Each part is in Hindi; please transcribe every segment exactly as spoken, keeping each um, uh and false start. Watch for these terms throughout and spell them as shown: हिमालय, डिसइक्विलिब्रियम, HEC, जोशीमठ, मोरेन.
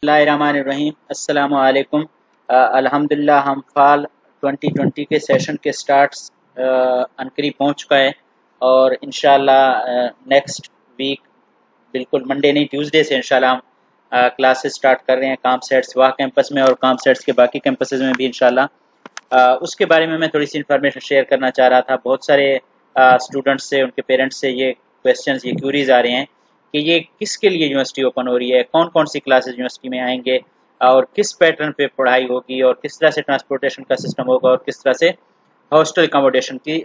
बिस्मिल्लाहिर्रहमानिर्रहीम अस्सलामु अलैकुम। अल्हम्दुलिल्लाह हम फाल ट्वेंटी ट्वेंटी के सेशन के स्टार्ट अनकरीब पहुंच चुका है और इंशाल्लाह नेक्स्ट वीक बिल्कुल मंडे नहीं ट्यूसडे से इंशाल्लाह हम क्लासेस स्टार्ट कर रहे हैं कॉमसेट्स वाह कैंपस में और कॉमसेट्स के बाकी कैंपसेस में भी इंशाल्लाह। उसके बारे में मैं थोड़ी सी इंफॉर्मेशन शेयर करना चाह रहा था। बहुत सारे स्टूडेंट्स से उनके पेरेंट्स से ये क्वेश्चन ये क्यूरीज आ रहे हैं कि ये किसके लिए यूनिवर्सिटी ओपन हो रही है, कौन कौन सी क्लासेस यूनिवर्सिटी में आएंगे और किस पैटर्न पे पढ़ाई होगी और किस तरह से ट्रांसपोर्टेशन का सिस्टम होगा और किस तरह से हॉस्टल अकोमोडेशन की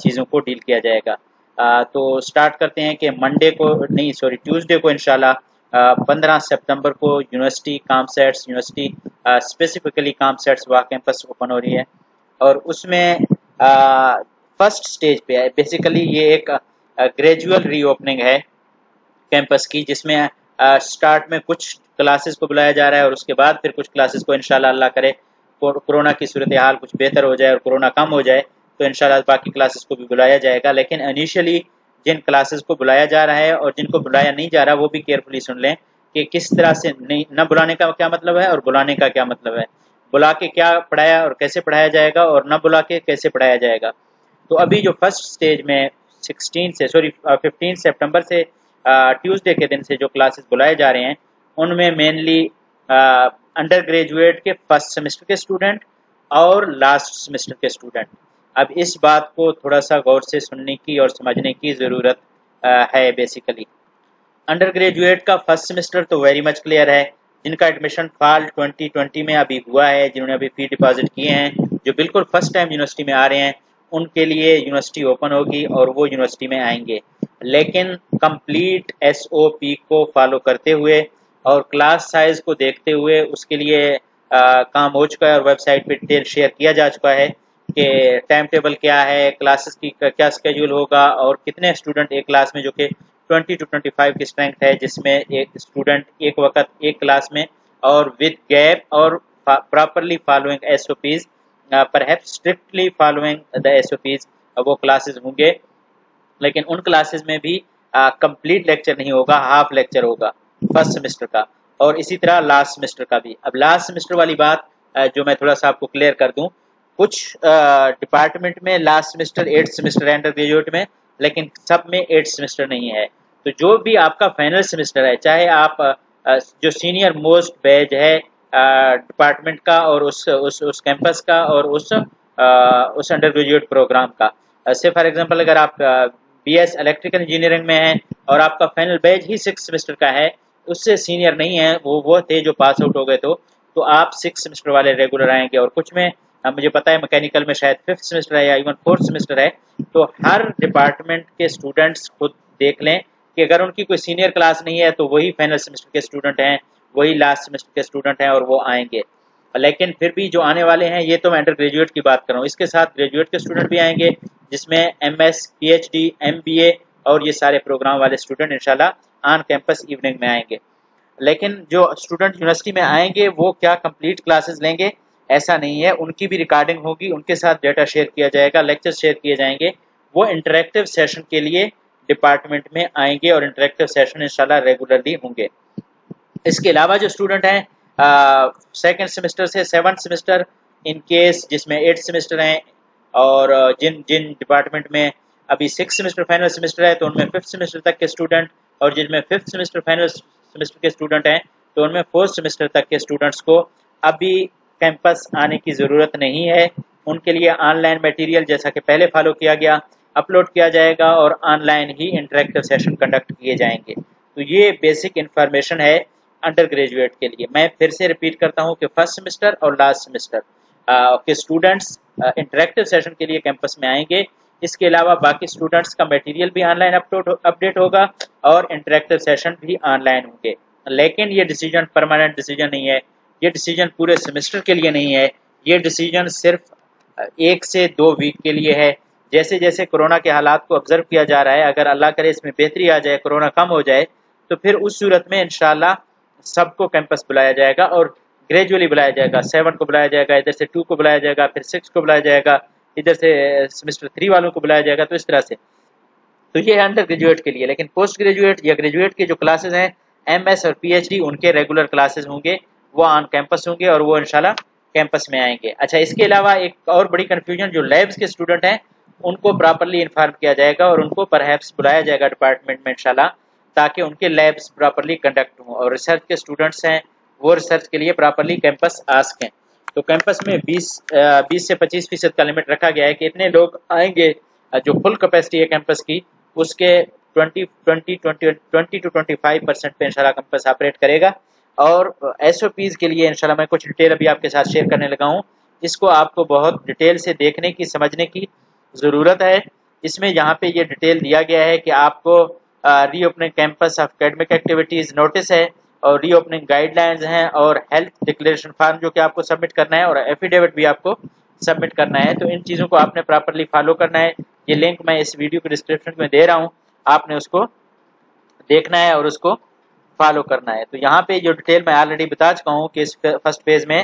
चीज़ों को डील किया जाएगा। आ, तो स्टार्ट करते हैं कि मंडे को नहीं सॉरी ट्यूसडे को इंशाल्लाह पंद्रह सितंबर को university COMSATS university specifically COMSATS Wah campus open हो रही है और उसमें फर्स्ट स्टेज पे बेसिकली ये एक ग्रेजुअल रीओपनिंग है कैंपस की, जिसमें स्टार्ट में कुछ क्लासेस को बुलाया जा रहा है और उसके बाद फिर कुछ क्लासेस को इंशाल्लाह अल्लाह करे कोरोना की सूरत हाल कुछ बेहतर हो जाए और कोरोना कम हो जाए तो इंशाल्लाह बाकी क्लासेस को भी बुलाया जाएगा। लेकिन इनिशियली जिन क्लासेस को बुलाया जा रहा है और जिनको बुलाया नहीं जा रहा वो भी केयरफुली सुन लें कि किस तरह से नहीं न बुलाने का क्या मतलब है और बुलाने का क्या मतलब है, बुला के क्या पढ़ाया और कैसे पढ़ाया जाएगा और न बुला के कैसे पढ़ाया जाएगा। तो अभी जो फर्स्ट स्टेज में सिक्सटीन से सॉरी फिफ्टीन सेप्टेम्बर से ट्यूसडे के दिन से जो क्लासेस बुलाए जा रहे हैं उनमें मेनली अंडर ग्रेजुएट के फर्स्ट सेमेस्टर के स्टूडेंट और लास्ट सेमेस्टर के स्टूडेंट। अब इस बात को थोड़ा सा गौर से सुनने की और समझने की ज़रूरत है। बेसिकली अंडर ग्रेजुएट का फर्स्ट सेमेस्टर तो वेरी मच क्लियर है, जिनका एडमिशन फॉल ट्वेंटी ट्वेंटी में अभी हुआ है, जिन्होंने अभी फी डिपॉजिट किए हैं, जो बिल्कुल फर्स्ट टाइम यूनिवर्सिटी में आ रहे हैं, उनके लिए यूनिवर्सिटी ओपन होगी और वो यूनिवर्सिटी में आएंगे। लेकिन कंप्लीट एसओपी को फॉलो करते हुए और क्लास साइज को देखते हुए उसके लिए आ, काम हो चुका है और वेबसाइट पे डिटेल शेयर किया जा चुका है कि टाइम टेबल क्या है, क्लासेस की क्या स्केड्यूल होगा और कितने स्टूडेंट एक क्लास में, जो कि ट्वेंटी टू ट्वेंटी फाइव की स्ट्रेंथ है, जिसमें एक स्टूडेंट एक वक्त एक क्लास में और विद गैप और properly following SOPs perhaps strictly following the SOPs वो क्लासेस होंगे। लेकिन उन क्लासेस में भी कंप्लीट लेक्चर नहीं होगा, हाफ लेक्चर होगा फर्स्ट सेमेस्टर का और इसी तरह लास्ट सेमेस्टर का भी। अब लास्ट सेमेस्टर वाली बात आ, जो मैं थोड़ा सा आपको क्लियर कर दूं, कुछ डिपार्टमेंट में लास्ट सेमेस्टर एट सेमेस्टर है अंडर ग्रेजुएट में, लेकिन सब में एट सेमेस्टर नहीं है। तो जो भी आपका फाइनल सेमेस्टर है, चाहे आप आ, जो सीनियर मोस्ट बैच है डिपार्टमेंट का और उस उस उस कैंपस का और उस आ, उस अंडर ग्रेजुएट प्रोग्राम का, से फॉर एग्जांपल अगर आप आ, बीएस इलेक्ट्रिकल इंजीनियरिंग में है और आपका फाइनल बैच ही सिक्स सेमेस्टर का है, उससे सीनियर नहीं है, वो वो थे जो पास आउट हो गए, तो तो आप सिक्स सेमेस्टर वाले रेगुलर आएंगे। और कुछ में मुझे पता है मैकेनिकल में शायद फिफ्थ सेमेस्टर है या इवन फोर्थ सेमेस्टर है। तो हर डिपार्टमेंट के स्टूडेंट्स खुद देख लें कि अगर उनकी कोई सीनियर क्लास नहीं है तो वही फाइनल सेमेस्टर के स्टूडेंट हैं, वही लास्ट सेमेस्टर के स्टूडेंट हैं और वो आएंगे। लेकिन फिर भी जो आने वाले हैं, ये तो मैं अंडर ग्रेजुएट की बात कर रहा हूँ, इसके साथ ग्रेजुएट के स्टूडेंट भी आएंगे जिसमें एमएस, पीएचडी, एमबीए और ये सारे प्रोग्राम वाले स्टूडेंट इंशाल्लाह ऑन कैंपस इवनिंग में आएंगे। लेकिन जो स्टूडेंट यूनिवर्सिटी में आएंगे वो क्या कंप्लीट क्लासेस लेंगे, ऐसा नहीं है, उनकी भी रिकॉर्डिंग होगी, उनके साथ डाटा शेयर किया जाएगा, लेक्चर शेयर किए जाएंगे, वो इंटरेक्टिव सेशन के लिए डिपार्टमेंट में आएंगे और इंटरेक्टिव सेशन इंशाल्लाह रेगुलरली होंगे। इसके अलावा जो स्टूडेंट हैं सेकेंड सेमेस्टर से सेवन्थ सेमेस्टर इन केस जिसमें एट सेमेस्टर हैं और जिन जिन डिपार्टमेंट में अभी सिक्स सेमेस्टर फाइनल सेमेस्टर है तो उनमें फिफ्थ सेमेस्टर तक के स्टूडेंट और जिनमें फिफ्थ सेमेस्टर फाइनल सेमेस्टर के स्टूडेंट हैं तो उनमें फोर्थ सेमेस्टर तक के स्टूडेंट्स को अभी कैंपस आने की ज़रूरत नहीं है। उनके लिए ऑनलाइन मटेरियल जैसा कि पहले फॉलो किया गया अपलोड किया जाएगा और ऑनलाइन ही इंटरेक्टिव सेशन कंडक्ट किए जाएंगे। तो ये बेसिक इन्फॉर्मेशन है अंडर ग्रेजुएट के लिए। मैं फिर से रिपीट करता हूँ कि फर्स्ट सेमेस्टर और लास्ट सेमेस्टर के स्टूडेंट्स इंटरेक्टिव सेशन के लिए कैंपस में आएंगे। इसके अलावा बाकी स्टूडेंट्स का मटेरियल भी ऑनलाइन अपलोड अपडेट होगा और इंटरेक्टिव सेशन भी ऑनलाइन होंगे। लेकिन ये डिसीजन परमानेंट डिसीजन नहीं है, ये डिसीजन पूरे सेमेस्टर के लिए नहीं है, ये डिसीजन सिर्फ एक से दो वीक के लिए है। जैसे जैसे कोरोना के हालात को ऑब्जर्व किया जा रहा है, अगर अल्लाह करे इसमें बेहतरी आ जाए, कोरोना कम हो जाए, तो फिर उस सूरत में इंशाल्लाह सबको कैंपस बुलाया जाएगा और ग्रेजुअली बुलाया जाएगा। सेवन को बुलाया जाएगा, इधर से टू को बुलाया जाएगा, फिर सिक्स को बुलाया जाएगा, इधर से सेमेस्टर थ्री वालों को बुलाया जाएगा। तो इस तरह से, तो ये है अंडर ग्रेजुएट के लिए। लेकिन पोस्ट ग्रेजुएट या ग्रेजुएट के जो क्लासेस हैं एमएस और पीएचडी उनके रेगुलर क्लासेस होंगे, वो ऑन कैंपस होंगे और वो इंशाल्लाह कैंपस में आएंगे। अच्छा, इसके अलावा एक और बड़ी कन्फ्यूजन, जो लैब्स के स्टूडेंट हैं उनको प्रॉपरली इन्फॉर्म किया जाएगा और उनको परहैप्स बुलाया जाएगा डिपार्टमेंट में इंशाल्लाह, ताकि उनके लैब्स प्रॉपरली कंडक्ट हों, और रिसर्च के स्टूडेंट्स हैं वो रिसर्च के लिए प्रॉपरली कैंपस आ सकें। तो कैंपस में बीस से पच्चीस फीसद का लिमिट रखा गया है कि इतने लोग आएंगे, जो फुल कैपेसिटी है कैंपस की उसके बीस टू पच्चीस परसेंट पे इंशाल्लाह कैंपस ऑपरेट करेगा। और एसओपीज़ के लिए इंशाल्लाह मैं कुछ डिटेल अभी आपके साथ शेयर करने लगा हूँ, इसको आपको बहुत डिटेल से देखने की समझने की ज़रूरत है। इसमें यहाँ पे ये डिटेल दिया गया है कि आपको reopening campus of academic activities notice है और रीओपनिंग गाइडलाइंस हैं और हेल्थ डिक्लेरेशन फॉर्म जो कि आपको सबमिट करना है और एफिडेविट भी आपको सबमिट करना है। तो इन चीज़ों को आपने प्रॉपरली फॉलो करना है। ये लिंक मैं इस वीडियो के डिस्क्रिप्शन में दे रहा हूँ, आपने उसको देखना है और उसको फॉलो करना है। तो यहाँ पे जो डिटेल मैं ऑलरेडी बता चुका हूँ कि इस फर्स्ट फेज में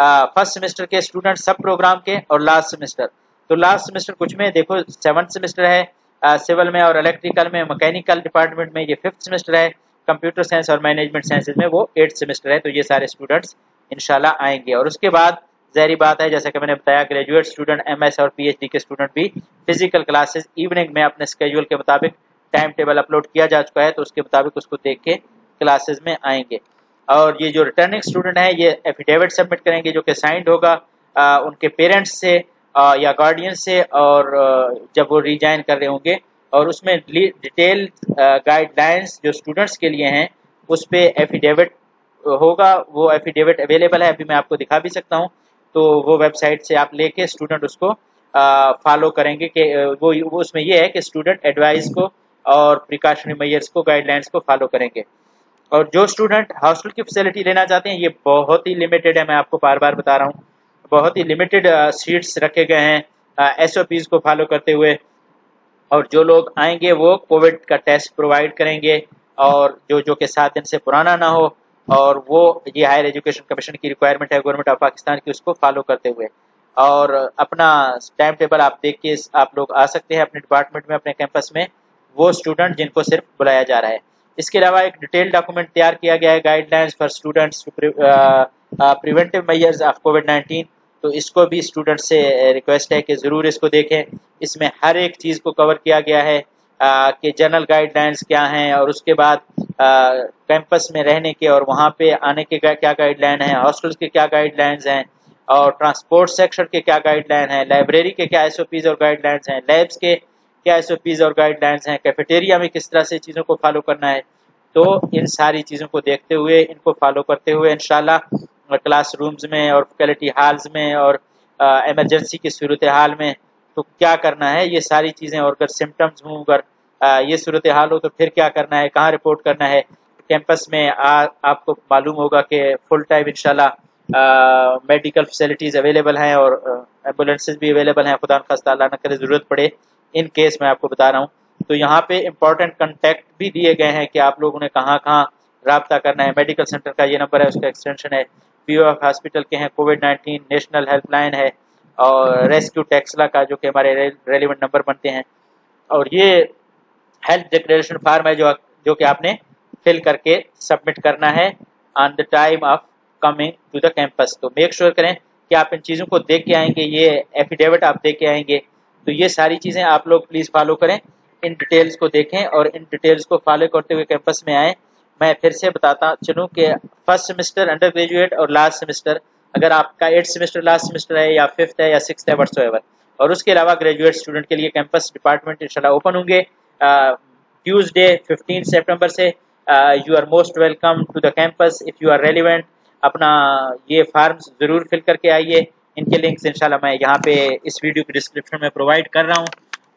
फर्स्ट सेमेस्टर के स्टूडेंट सब प्रोग्राम के और लास्ट सेमेस्टर, तो लास्ट सेमेस्टर कुछ में देखो सेवन्थ सेमेस्टर है सिविल में और इलेक्ट्रिकल में, मैकेनिकल डिपार्टमेंट में ये फिफ्थ सेमेस्टर है, कंप्यूटर साइंस और मैनेजमेंट साइंसेज में वो एट्थ सेमेस्टर है। तो ये सारे स्टूडेंट्स इंशाल्लाह आएंगे और उसके बाद जहरी बात है जैसा कि मैंने बताया ग्रेजुएट स्टूडेंट, एमएस और पीएचडी के स्टूडेंट भी फिजिकल क्लासेस इवनिंग में अपने स्केड्यूल के मुताबिक टाइम टेबल अपलोड किया जा चुका है, तो उसके मुताबिक उसको देख के क्लासेस में आएंगे। और ये जो रिटर्निंग स्टूडेंट है ये एफिडेविट सबमिट करेंगे जो कि साइंड होगा आ, उनके पेरेंट्स से आ, या गार्डियन से, और आ, जब वो रिजाइन कर रहे होंगे, और उसमें डिटेल गाइडलाइंस जो स्टूडेंट्स के लिए हैं उस पर एफिडेविट होगा। वो एफिडेविट अवेलेबल है, अभी मैं आपको दिखा भी सकता हूँ, तो वो वेबसाइट से आप लेके स्टूडेंट उसको फॉलो करेंगे कि वो, वो उसमें ये है कि स्टूडेंट एडवाइस को और प्रिकॉशनरी मेजर्स को गाइडलाइंस को फॉलो करेंगे। और जो स्टूडेंट हॉस्टल की फैसिलिटी लेना चाहते हैं ये बहुत ही लिमिटेड है, मैं आपको बार बार बता रहा हूँ, बहुत ही लिमिटेड सीट्स रखे गए हैं एस ओ पीज़ को फॉलो करते हुए। और जो लोग आएंगे वो कोविड का टेस्ट प्रोवाइड करेंगे और जो जो के सात दिन से पुराना ना हो, और वो ये हायर एजुकेशन कमीशन की रिक्वायरमेंट है गवर्नमेंट ऑफ पाकिस्तान की, उसको फॉलो करते हुए। और अपना टाइम टेबल आप देख के आप लोग आ सकते हैं अपने डिपार्टमेंट में, अपने कैंपस में, वो स्टूडेंट जिनको सिर्फ बुलाया जा रहा है। इसके अलावा एक डिटेल डॉक्यूमेंट तैयार किया गया है guidelines for students preventive measures of covid nineteen, तो इसको भी स्टूडेंट से रिक्वेस्ट है कि ज़रूर इसको देखें। इसमें हर एक चीज़ को कवर किया गया है आ, कि जनरल गाइडलाइंस क्या हैं, और उसके बाद कैंपस में रहने के और वहाँ पे आने के क्या गाइडलाइन हैं, हॉस्टल्स के क्या गाइडलाइंस हैं, और ट्रांसपोर्ट सेक्शन के क्या गाइडलाइन हैं, लाइब्रेरी के क्या एस ओ पीज़ और गाइडलाइंस हैं, लैब्स के क्या एस ओ पीज़ और गाइडलाइंस हैं, कैफेटेरिया में किस तरह से चीज़ों को फॉलो करना है। तो इन सारी चीज़ों को देखते हुए, इनको फॉलो करते हुए इंशाल्लाह क्लासरूम्स में और फैकल्टी हॉल्स में और इमरजेंसी की सूरत हाल में तो क्या करना है, ये सारी चीज़ें, और अगर सिम्टम्स हों, अगर ये सूरत हाल हो तो फिर क्या करना है, कहाँ रिपोर्ट करना है। कैंपस में आ, आपको मालूम होगा कि फुल टाइम इंशाल्लाह मेडिकल फैसिलिटीज़ अवेलेबल हैं और एम्बुलेंसेज भी अवेलेबल हैं, खुदा न खास्ता अल्लाह न करे ज़रूरत पड़े, इन केस मैं आपको बता रहा हूँ। तो यहाँ पे इम्पॉर्टेंट कॉन्टैक्ट भी दिए गए हैं कि आप लोगों ने कहाँ कहाँ रब्ता करना है। मेडिकल सेंटर का ये नंबर है, उसका एक्सटेंशन है, पी ओ एफ हॉस्पिटल के हैं, कोविड नाइन्टीन नेशनल हेल्पलाइन है, और रेस्क्यू टैक्सला का जो कि हमारे रेलिवेंट नंबर बनते हैं, और ये हेल्थ डिक्लेरेशन फार्म है जो जो कि आपने फिल करके सबमिट करना है on the time of coming to the campus. तो मेक श्योर करें कि आप इन चीज़ों को देख के आएंगे, ये एफिडेविट आप देख के आएंगे। तो ये सारी चीज़ें आप लोग प्लीज़ फॉलो करें, इन डिटेल्स को देखें और इन डिटेल्स को फॉलो करते हुए कैंपस में आएँ। मैं फिर से बताता चलूँ कि फर्स्ट सेमेस्टर अंडर ग्रेजुएट और लास्ट सेमेस्टर, अगर आपका एट्थ सेमेस्टर लास्ट सेमेस्टर है या फिफ्थ है या सिक्स्थ है व्हाटसोएवर, और उसके अलावा ग्रेजुएट स्टूडेंट के लिए कैंपस डिपार्टमेंट इंशाल्लाह ओपन होंगे ट्यूसडे फिफ्टीन सितंबर से। You are most welcome to the campus if you are relevant. अपना ये फॉर्म्स ज़रूर फिल करके आइए, इनके लिंक्स इंशाल्लाह मैं यहाँ पे इस वीडियो के डिस्क्रिप्शन में प्रोवाइड कर रहा हूँ।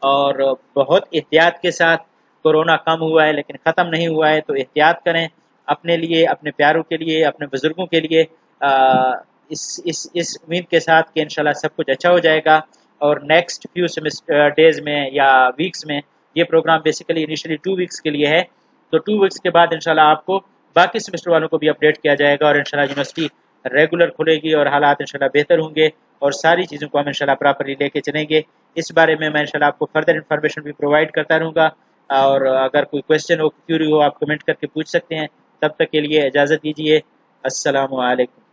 और बहुत एहतियात के साथ, कोरोना कम हुआ है लेकिन ख़त्म नहीं हुआ है, तो एहतियात करें अपने लिए, अपने प्यारों के लिए, अपने बुज़ुर्गों के लिए, आ, इस इस इस उम्मीद के साथ कि इंशाल्लाह सब कुछ अच्छा हो जाएगा। और नेक्स्ट फ्यू सेमेस्टर डेज़ में या वीक्स में ये program basically initially two weeks के लिए है, तो टू वीक्स के बाद इंशाल्लाह आपको बाकी सेमेस्टर वालों को भी अपडेट किया जाएगा और इंशाल्लाह यूनिवर्सिटी रेगुलर खुलेगी और हालात इंशाल्लाह बेहतर होंगे और सारी चीज़ों को हम इंशाल्लाह प्रॉपरली लेके चलेंगे। इस बारे में मैं इंशाल्लाह आपको फर्दर इन्फॉर्मेशन भी प्रोवाइड करता रहूँगा, और अगर कोई क्वेश्चन हो, क्यूरी हो, आप कमेंट करके पूछ सकते हैं। तब तक के लिए इजाज़त दीजिए। अस्सलामु अलैकुम।